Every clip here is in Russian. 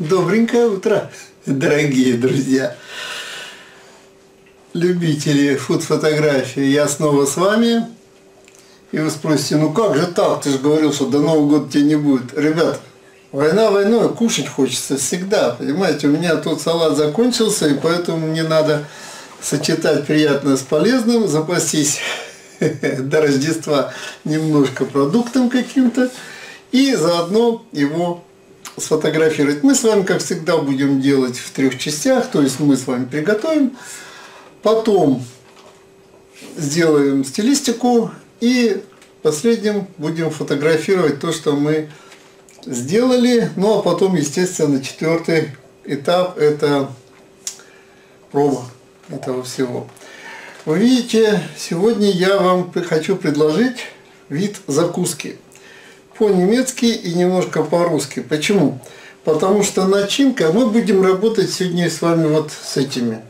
Добренькое утро, дорогие друзья, любители фуд-фотографии. Я снова с вами. И вы спросите, ну как же так? Ты же говорил, что до Нового года тебя не будет. Ребят, война войной, кушать хочется всегда. Понимаете, у меня тут салат закончился, и поэтому мне надо сочетать приятное с полезным, запастись до Рождества немножко продуктом каким-то и заодно его сфотографировать. Мы с вами, как всегда, будем делать в трех частях, то есть мы с вами приготовим, потом сделаем стилистику и последним будем фотографировать то, что мы сделали. Ну а потом, естественно, четвертый этап – это проба этого всего. Вы видите, сегодня я вам хочу предложить вид закуски. По-немецки и немножко по-русски. Почему? Потому что начинка, мы будем работать сегодня с вами вот с этими,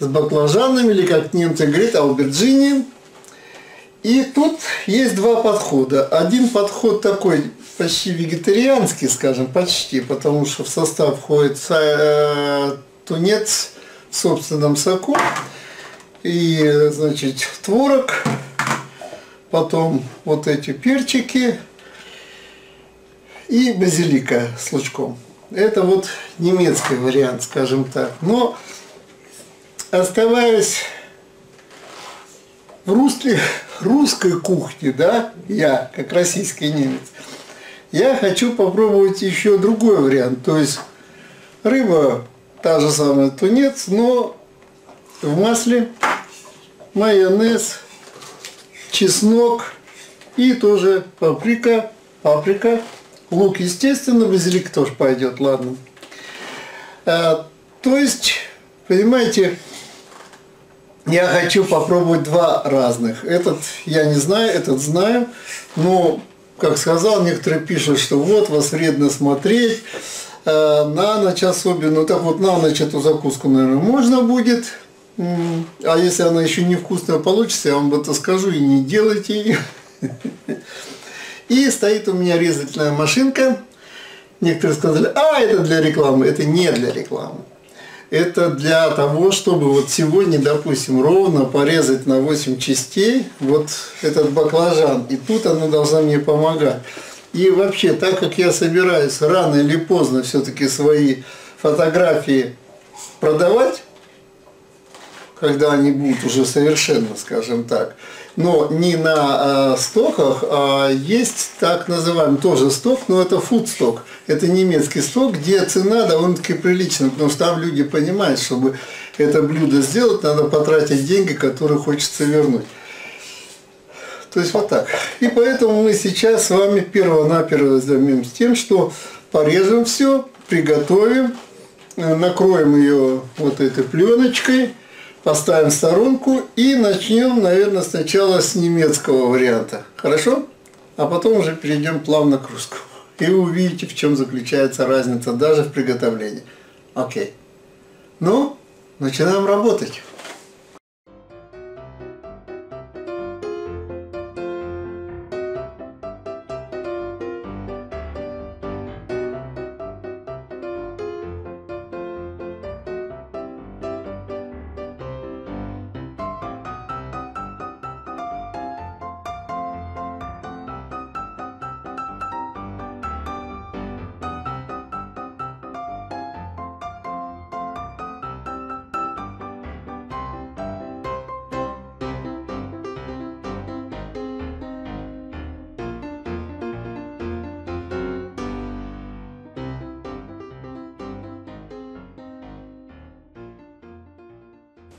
с баклажанами, или как немцы говорят, ауберджини. И тут есть два подхода. Один подход такой почти вегетарианский, скажем, почти, потому что в состав входит тунец в собственном соку, и, значит, творог, потом вот эти перчики и базилика с лучком. Это вот немецкий вариант, скажем так. Но оставаясь в русской кухне, да, я, как российский немец, я хочу попробовать еще другой вариант. То есть рыба, та же самая тунец, но в масле, майонез, чеснок и тоже паприка, лук, естественно, базилик тоже пойдет, ладно. То есть, понимаете, я хочу попробовать два разных. Этот я не знаю, этот знаю, но, как сказал, некоторые пишут, что вот, вас вредно смотреть, на ночь особенно. Так вот, на ночь эту закуску, наверное, можно будет. А если она еще невкусная получится, я вам это скажу, и не делайте ее. И стоит у меня резательная машинка. Некоторые сказали, а это для рекламы. Это не для рекламы. Это для того, чтобы вот сегодня, допустим, ровно порезать на 8 частей вот этот баклажан. И тут она должна мне помогать. И вообще, так как я собираюсь рано или поздно все-таки свои фотографии продавать, когда они будут уже совершенно, скажем так, но не на стоках, а есть так называемый тоже сток, но это фудсток, это немецкий сток, где цена довольно-таки приличная, потому что там люди понимают, чтобы это блюдо сделать, надо потратить деньги, которые хочется вернуть. То есть вот так. И поэтому мы сейчас с вами перво-наперво займемся тем, что порежем все, приготовим, накроем ее вот этой пленочкой, поставим в сторонку и начнем, наверное, сначала с немецкого варианта. Хорошо? А потом уже перейдем плавно к русскому. И вы увидите, в чем заключается разница даже в приготовлении. Окей. Ну, начинаем работать.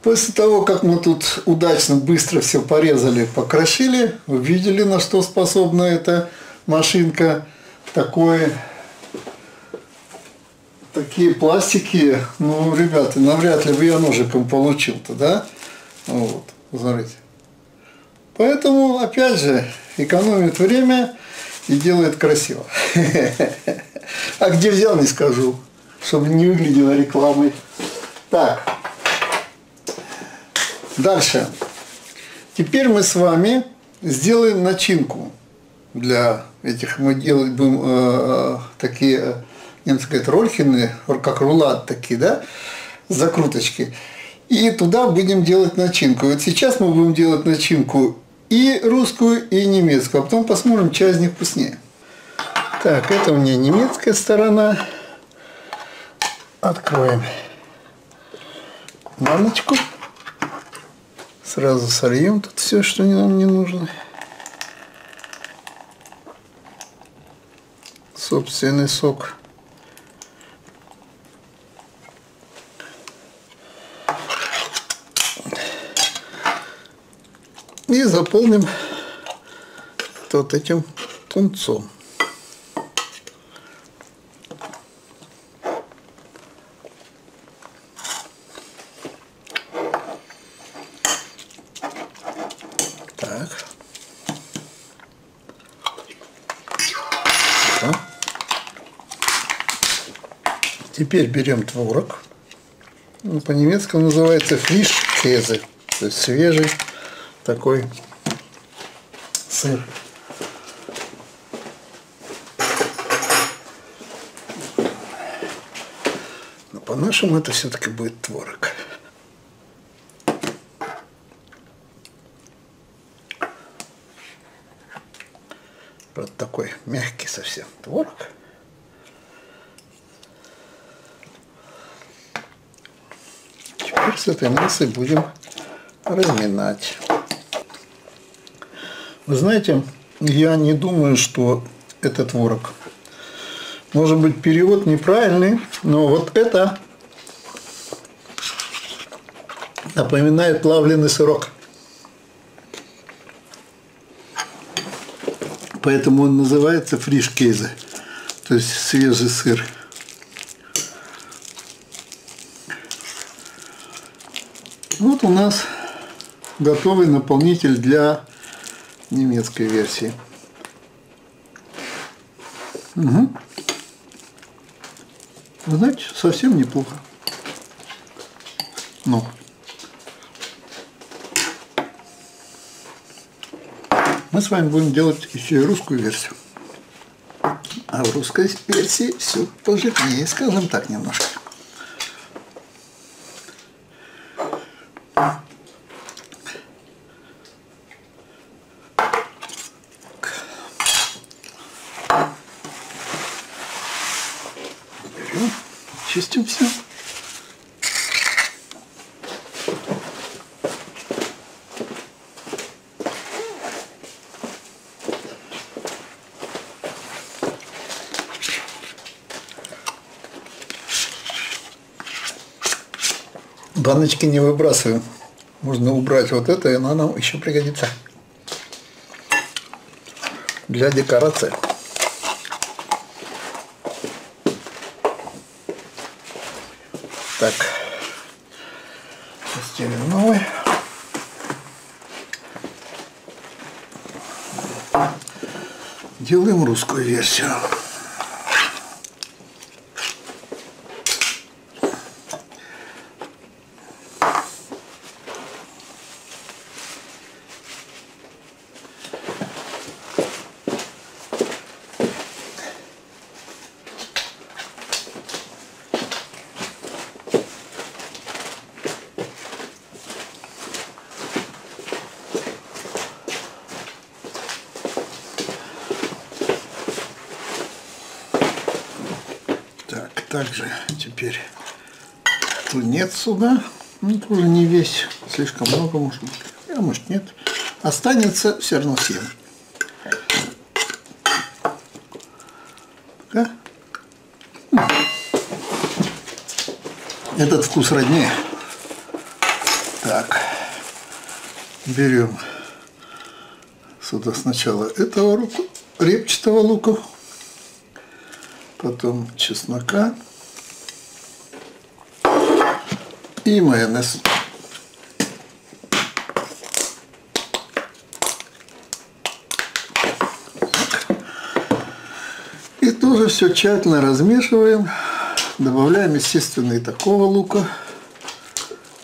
После того, как мы тут удачно, быстро все порезали, покрошили, увидели, на что способна эта машинка. Такие пластики, ну, ребята, навряд ли бы я ножиком получил-то, да? Вот, смотрите. Поэтому, опять же, экономит время и делает красиво. А где взял, не скажу, чтобы не выглядело рекламой. Так. Дальше. Теперь мы с вами сделаем начинку для этих. Мы делаем такие немцы говорят рольхены, как рулат такие, да, закруточки. И туда будем делать начинку. Вот сейчас мы будем делать начинку и русскую, и немецкую. А потом посмотрим, чья из них вкуснее. Так, это у меня немецкая сторона. Откроем баночку. Сразу сольем тут все, что нам не нужно. Собственный сок. И заполним вот этим тунцом. Так. Вот. Теперь берем творог. Ну, по-немецки называется флиш-кезе, то есть свежий такой сыр. Но по-нашему это все-таки будет творог. Вот такой мягкий совсем творог. Теперь с этой массой будем разминать. Вы знаете, я не думаю, что это творог. Может быть, перевод неправильный, но вот это напоминает плавленый сырок. Поэтому он называется фриш-кезе, то есть свежий сыр. Вот у нас готовый наполнитель для немецкой версии. Угу. Вы знаете, совсем неплохо. Ну. Мы с вами будем делать еще и русскую версию. А в русской версии все пожирнее, скажем так, немножко. Чистим все. Баночки не выбрасываем. Можно убрать вот это, и она нам еще пригодится для декорации. Так, постелим новый. Делаем русскую версию. Также теперь тунец сюда, ну тоже не весь, слишком много может быть, а может нет, останется, все равно съем. Да? Этот вкус роднее. Так, берем сюда сначала этого лука, репчатого лука, потом чеснока и майонез. И тоже все тщательно размешиваем, добавляем, естественно, и такого лука.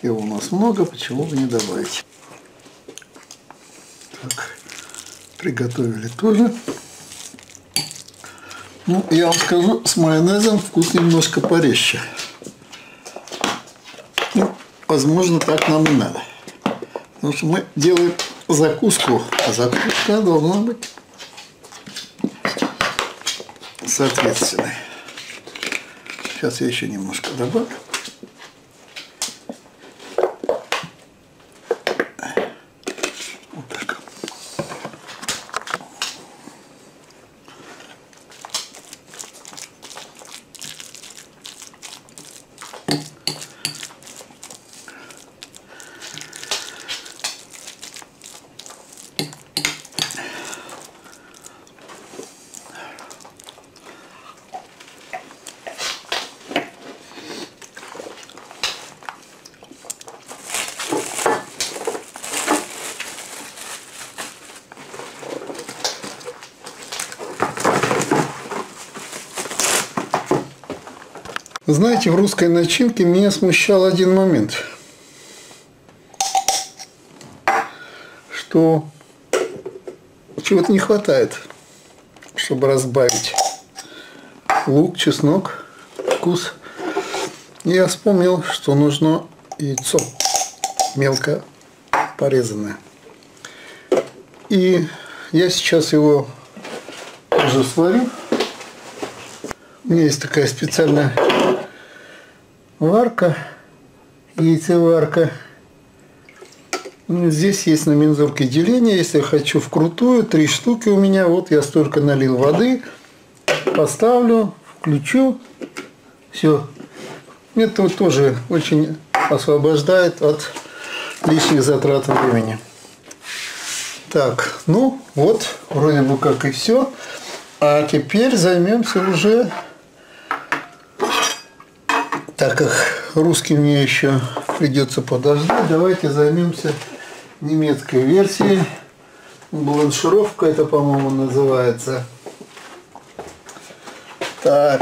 Его у нас много, почему бы не добавить. Так, приготовили тоже. Ну, я вам скажу, с майонезом вкус немножко порезче. Ну, возможно, так нам и надо. Потому что мы делаем закуску, а закуска должна быть соответственной. Сейчас я еще немножко добавлю. Знаете, в русской начинке меня смущал один момент, что чего-то не хватает, чтобы разбавить лук, чеснок, вкус. Я вспомнил, что нужно яйцо мелко порезанное. И я сейчас его уже сварю. У меня есть такая специальная варка, яйцеварка. Здесь есть на мензурке деление, если я хочу вкрутую, 3 штуки у меня. Вот я столько налил воды, поставлю, включу, все. Это тоже очень освобождает от лишних затрат времени. Так, ну вот, вроде бы как и все. А теперь займемся уже... Так как русский мне еще придется подождать, давайте займемся немецкой версией. Бланшировка это, по-моему, называется. Так.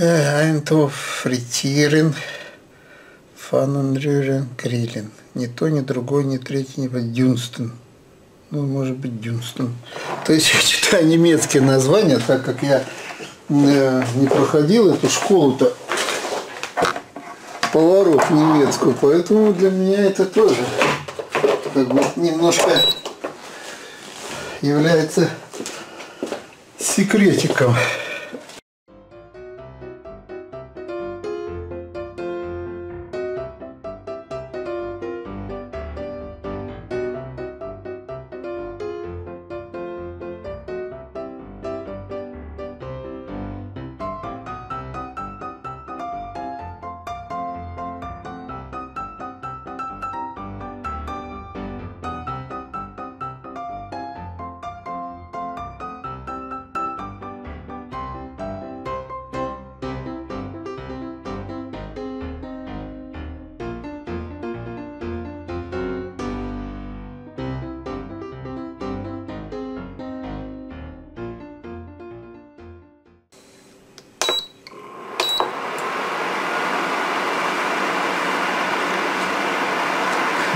Айнтоф, фритирен, фанненрюрен, грилен. Ни то, ни другой, ни третий, ни дюнстен. Ну, может быть, дюнстен. То есть я читаю немецкие названия, так как я не проходил эту школу-то, поворот немецкую, поэтому для меня это тоже как бы немножко является секретиком.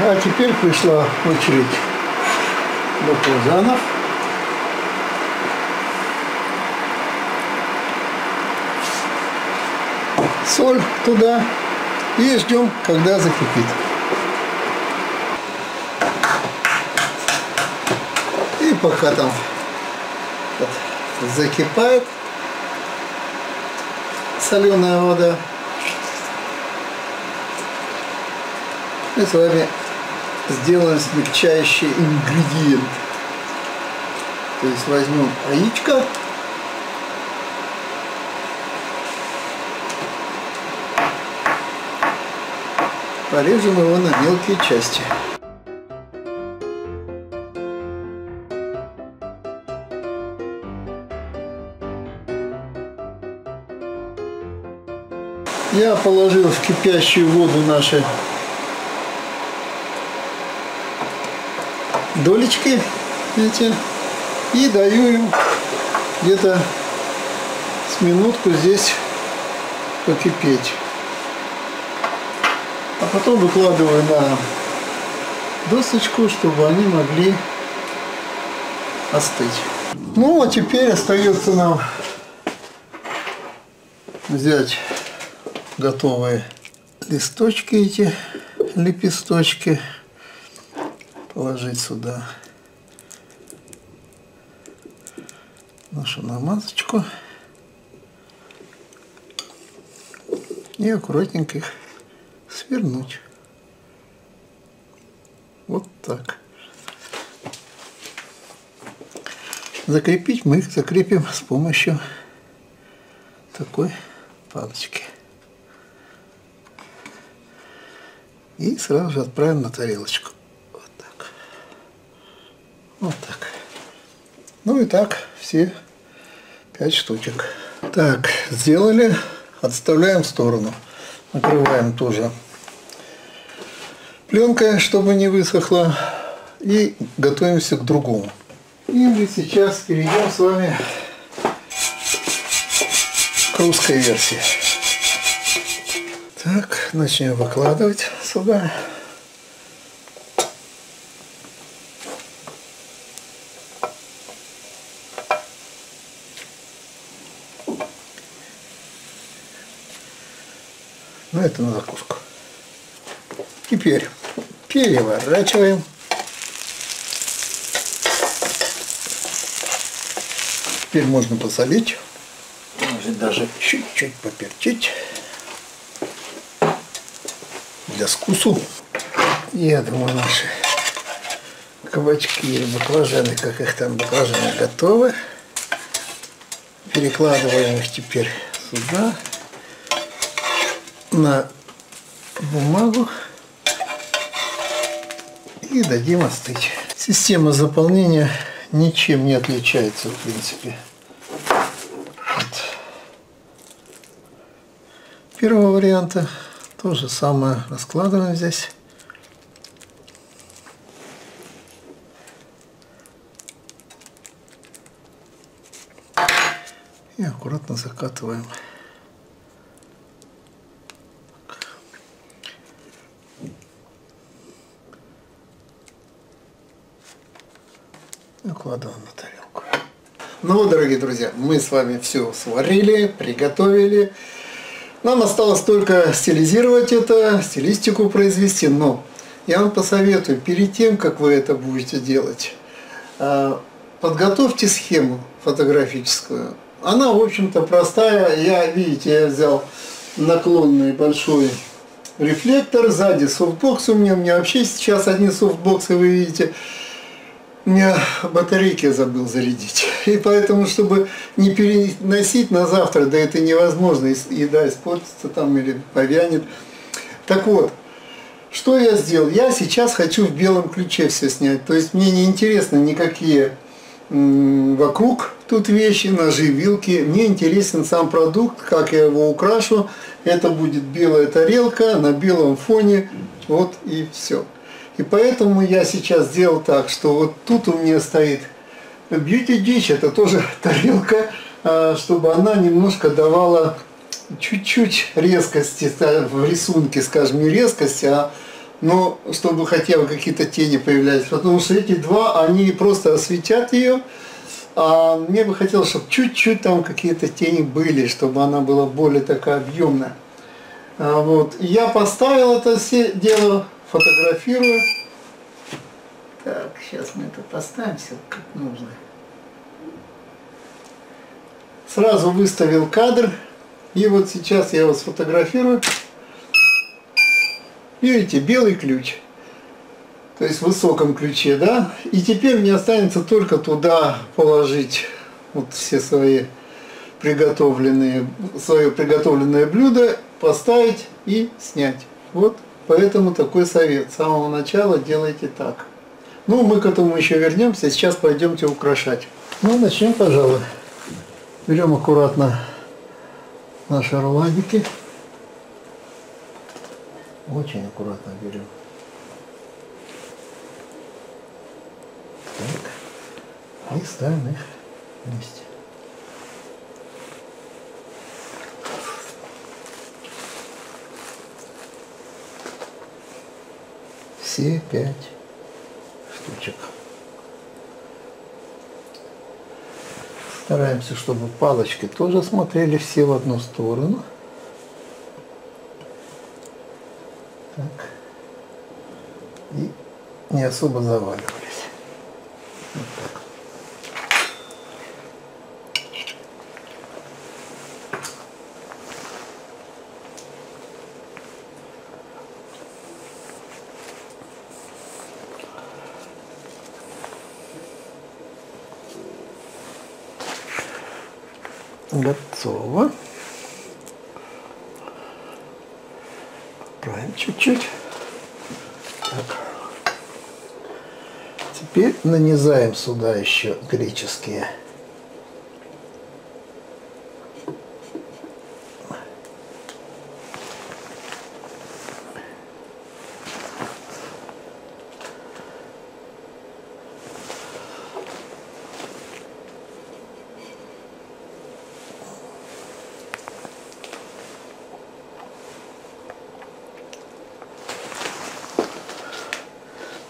А теперь пришла очередь до баклажанов. Соль туда и ждем, когда закипит. И пока там закипает соленая вода, мы с вами сделаем смягчающий ингредиент. То есть возьмем яичко, порежем его на мелкие части. Я положил в кипящую воду наши долечки эти и даю им где-то с минутку здесь покипеть, а потом выкладываю на досочку, чтобы они могли остыть. Ну, а теперь остается нам взять готовые листочки, эти лепесточки, положить сюда нашу намазочку и аккуратненько их свернуть. Вот так. Закрепить мы их закрепим с помощью такой палочки. И сразу же отправим на тарелочку. Вот так. Вот так. Ну и так все 5 штучек. Так, сделали. Отставляем в сторону. Накрываем тоже пленкой, чтобы не высохло. И готовимся к другому. И мы сейчас перейдем с вами к русской версии. Так, начнем выкладывать сюда. Ну, это на закуску. Теперь переворачиваем. Теперь можно посолить, может даже чуть-чуть поперчить для вкусу. Я думаю, наши кабачки или баклажаны, как их там, баклажаны готовы. Перекладываем их теперь сюда, на бумагу, и дадим остыть. Система заполнения ничем не отличается, в принципе, от первого варианта. То же самое раскладываем здесь. И аккуратно закатываем. Укладываем на тарелку. Ну вот, дорогие друзья, мы с вами все сварили, приготовили. Нам осталось только стилизировать это, стилистику произвести. Но я вам посоветую, перед тем, как вы это будете делать, подготовьте схему фотографическую. Она, в общем-то, простая. Я, видите, я взял наклонный большой рефлектор. Сзади софтбокс у меня вообще сейчас одни софтбоксы, вы видите. У меня батарейки я забыл зарядить, и поэтому, чтобы не переносить на завтра, да это невозможно, еда испортится там или повянет. Так вот, что я сделал? Я сейчас хочу в белом ключе все снять, то есть мне не интересны никакие вокруг тут вещи, ножи, вилки, мне интересен сам продукт, как я его украшу. Это будет белая тарелка на белом фоне, вот и все. И поэтому я сейчас сделал так, что вот тут у меня стоит beauty dish, это тоже тарелка, чтобы она немножко давала чуть-чуть резкости в рисунке, скажем, не резкости, но чтобы хотя бы какие-то тени появлялись, потому что эти два, они просто осветят ее, а мне бы хотелось, чтобы чуть-чуть там какие-то тени были, чтобы она была более такая объемная. Вот, я поставил это все дело. Фотографирую. Так, сейчас мы это поставим все как нужно. Сразу выставил кадр. И вот сейчас я его сфотографирую. Видите, белый ключ. То есть в высоком ключе, да? И теперь мне останется только туда положить вот все свое приготовленное блюдо, поставить и снять. Вот. Поэтому такой совет. С самого начала делайте так. Ну, мы к этому еще вернемся. Сейчас пойдемте украшать. Ну, начнем, пожалуй. Берем аккуратно наши руланики. Очень аккуратно берем. Так. И ставим их вместе. Все 5 штучек. Стараемся, чтобы палочки тоже смотрели все в одну сторону. Так. И не особо заваливались. Вот так. Готово. Поправим чуть-чуть. Теперь нанизаем сюда еще греческие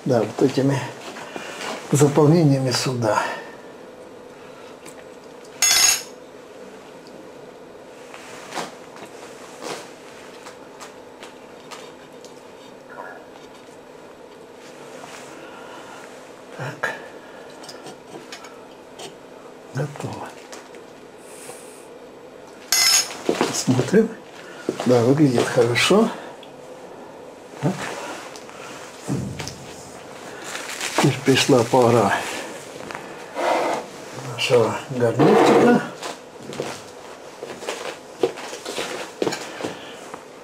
вот этими заполнениями сюда. Так. Готово. Смотрим. Да, выглядит хорошо. Так. Пришла пора нашего гарнирчика.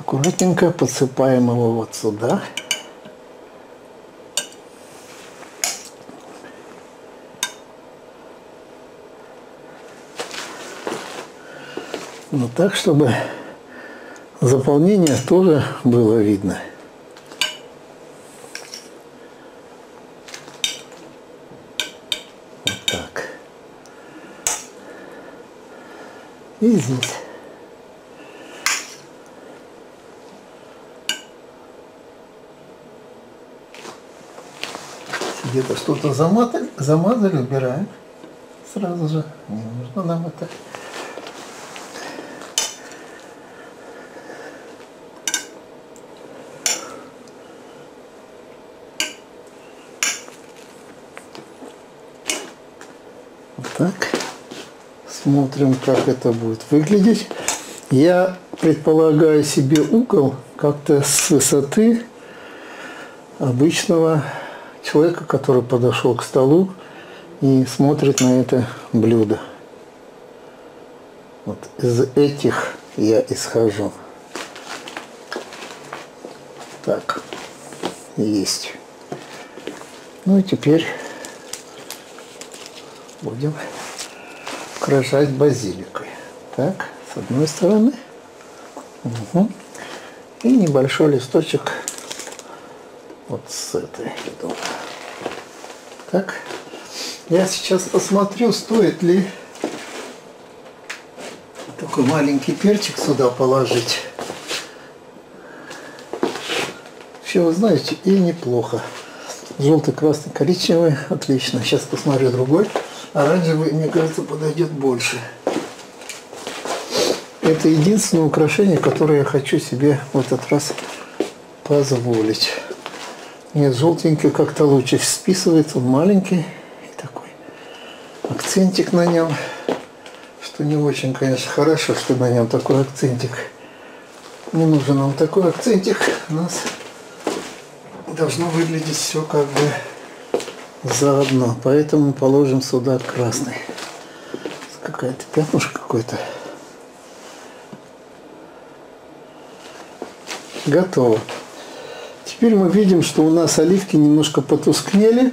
Аккуратненько подсыпаем его вот сюда. Вот так, чтобы заполнение тоже было видно. И здесь. Где-то что-то замазали, убираем сразу же. Не нужно нам это. Вот так. Смотрим, как это будет выглядеть. Я предполагаю себе угол как-то с высоты обычного человека, который подошел к столу и смотрит на это блюдо. Вот из этих я исхожу. Так, есть. Ну и теперь будем украшать базиликой. Так, с одной стороны. Угу. И небольшой листочек вот с этой. Так, я сейчас посмотрю, стоит ли такой маленький перчик сюда положить. Вообще, вы знаете, и неплохо. Желтый, красный, коричневый. Отлично. Сейчас посмотрю другой. Оранжевый, мне кажется, подойдет больше. Это единственное украшение, которое я хочу себе в этот раз позволить. Нет, желтенький как-то лучше списывается, он маленький. И такой акцентик на нем, что не очень, конечно, хорошо, что на нем такой акцентик. Не нужен нам такой акцентик. У нас должно выглядеть все как бы заодно, поэтому положим сюда красный. Какая-то пятнушка какой-то. Готово. Теперь мы видим, что у нас оливки немножко потускнели.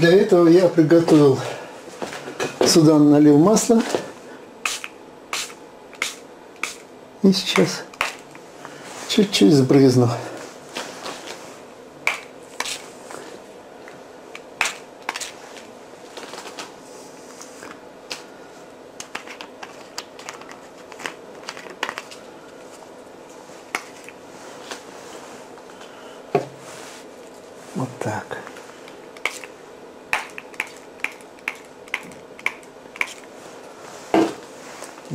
Для этого я приготовил, сюда налил масло. И сейчас чуть-чуть сбрызну. Вот так.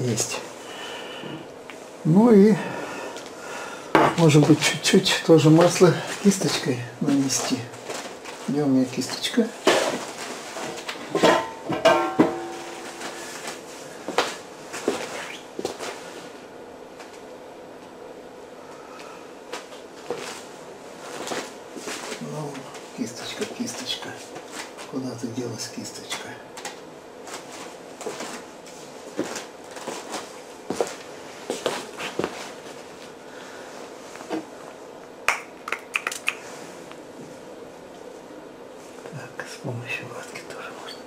есть. Ну и, может быть, чуть-чуть тоже масло кисточкой нанести. Где у меня кисточка? Кисточка. Куда-то делась кисточка. Так, с помощью ватки тоже можно.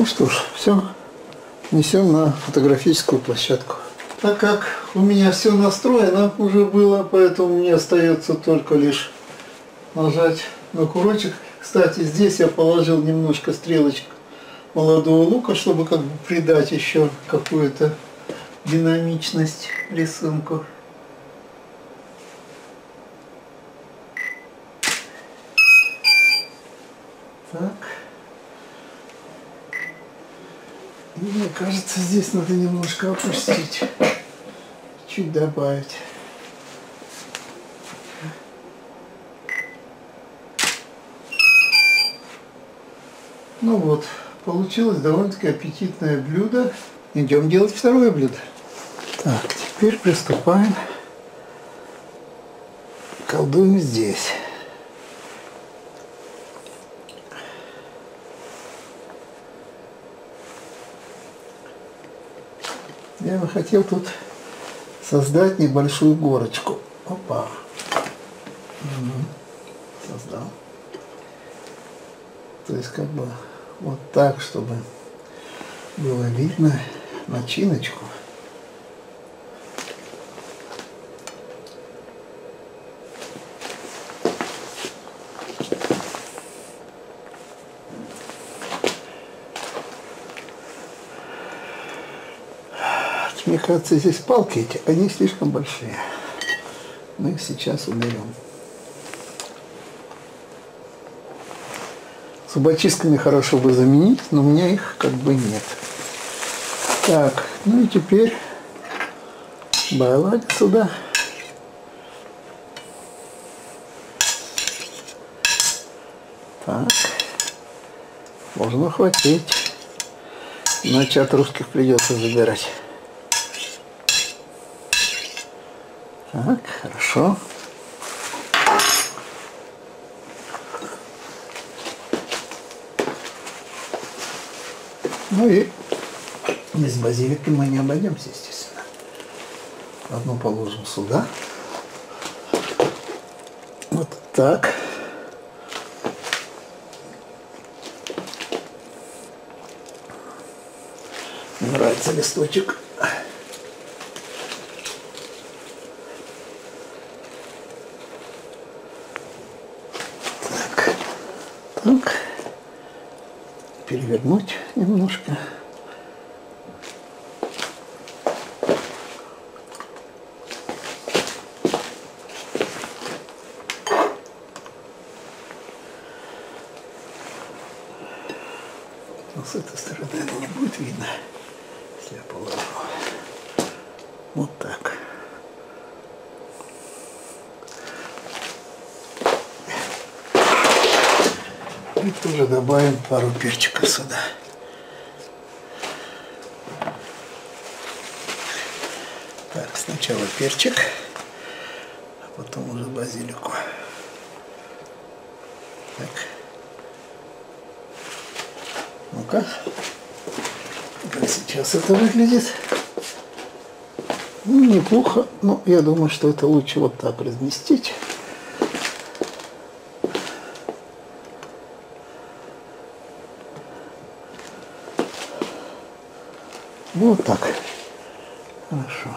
Ну что ж, все несем на фотографическую площадку. Так как у меня все настроено уже было, поэтому мне остается только лишь нажать на курочек. Кстати, здесь я положил немножко стрелочек молодого лука, чтобы как бы придать еще какую-то динамичность рисунку. Так. Мне кажется, здесь надо немножко опустить, чуть добавить. Ну вот, получилось довольно-таки аппетитное блюдо. Идем делать второе блюдо. Так, теперь приступаем. Колдуем здесь. Я бы хотел тут создать небольшую горочку. Опа. Создал. То есть как бы вот так, чтобы было видно начиночку. Мне кажется, здесь палки эти, они слишком большие. Мы их сейчас уберем. Зубочистками хорошо бы заменить, но у меня их как бы нет. Так, ну и теперь балладь сюда. Так, можно хватить. Иначе от русских придется забирать. Так, хорошо. Ну и без базилики мы не обойдемся, естественно. Одну положим сюда. Вот так. Мне нравится листочек. Перевернуть немножко. Но с этой стороны это не будет видно, если я положу. Вот так. И тоже добавим пару перчиков сюда. Так, сначала перчик, а потом уже базилику. Так. Ну-ка. Как сейчас это выглядит? Ну, неплохо, но я думаю, что это лучше вот так разместить. Вот так. Хорошо.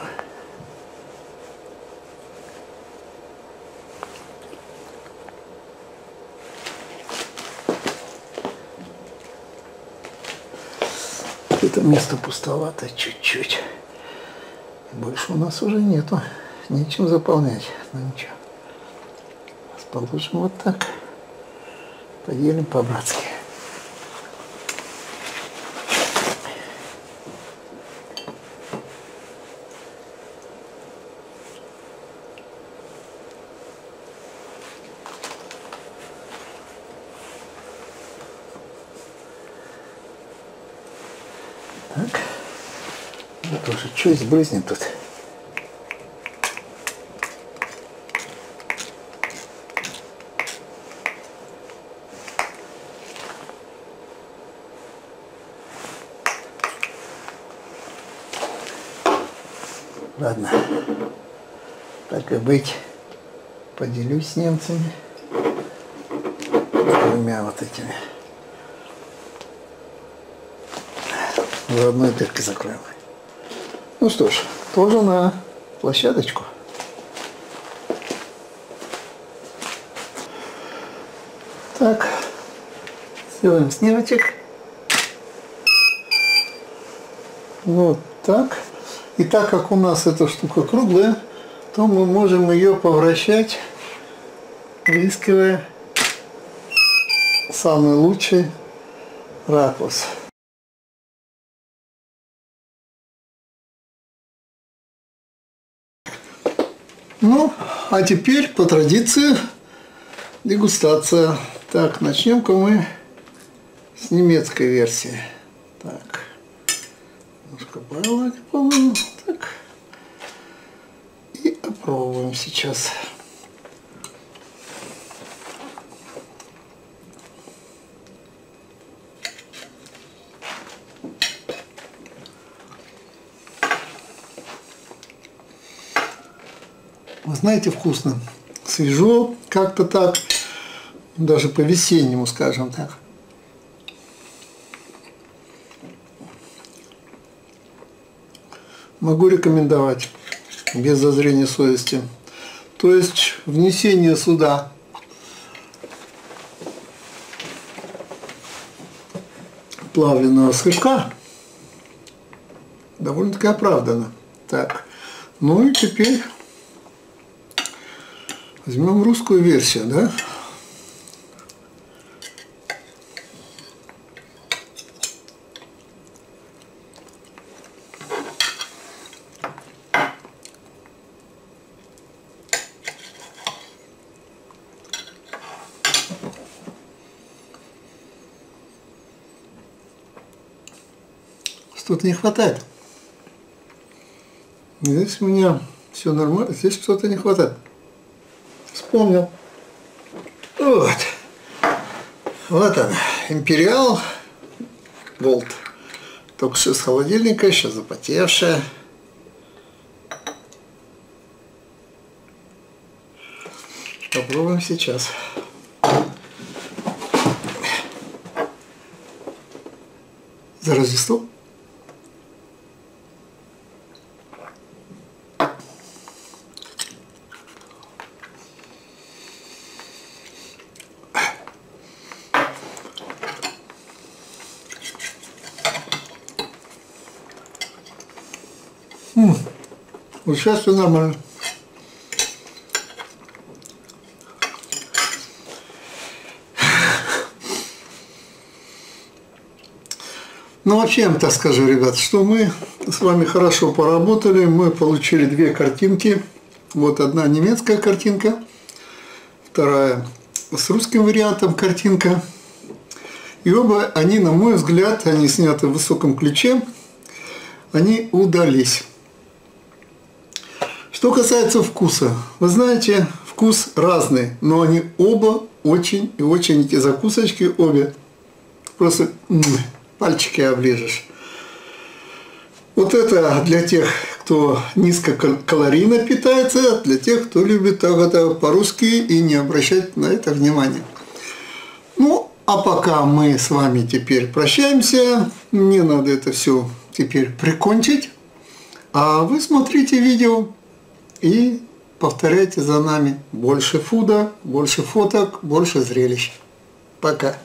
это место пустовато чуть-чуть. Больше у нас уже нету. Нечем заполнять. Ну ничего. Получим вот так. Поделим по-братски. Так, вот уже чуть брызнет тут. Ладно, так и быть, поделюсь с немцами двумя вот этими. Заодно и дырки закроем. Ну что ж, тоже на площадочку. Так, сделаем снежечек. Вот так. И так как у нас эта штука круглая, то мы можем ее повращать, выискивая самый лучший ракурс. Ну, а теперь, по традиции, дегустация. Так, начнем-ка мы с немецкой версии. Так, немножко балок, по-моему, так. И опробуем сейчас. Знаете, вкусно, свежо, как-то так, даже по-весеннему, скажем так. Могу рекомендовать без зазрения совести. То есть внесение сюда плавленного сырка довольно-таки оправдано. Так, ну и теперь... Возьмем русскую версию, да? Что-то не хватает. Здесь у меня все нормально, здесь что-то не хватает. Вспомнил. Вот. Вот она. Imperial Gold. Только что из холодильника, еще запотевшая. Попробуем сейчас. За Рождество. Вот сейчас все нормально. Ну, вообще, я вам так скажу, ребят, что мы с вами хорошо поработали. Мы получили две картинки. Вот одна немецкая картинка, вторая с русским вариантом картинка. И оба они, на мой взгляд, они сняты в высоком ключе, они удались. Что касается вкуса, вы знаете, вкус разный, но они оба очень и очень, эти закусочки обе, просто пальчики оближешь. Вот это для тех, кто низкокалорийно питается, для тех, кто любит так это по-русски и не обращать на это внимания. Ну, а пока мы с вами теперь прощаемся, мне надо это все теперь прикончить, а вы смотрите видео. И повторяйте за нами. Больше фуда, больше фоток, больше зрелищ. Пока.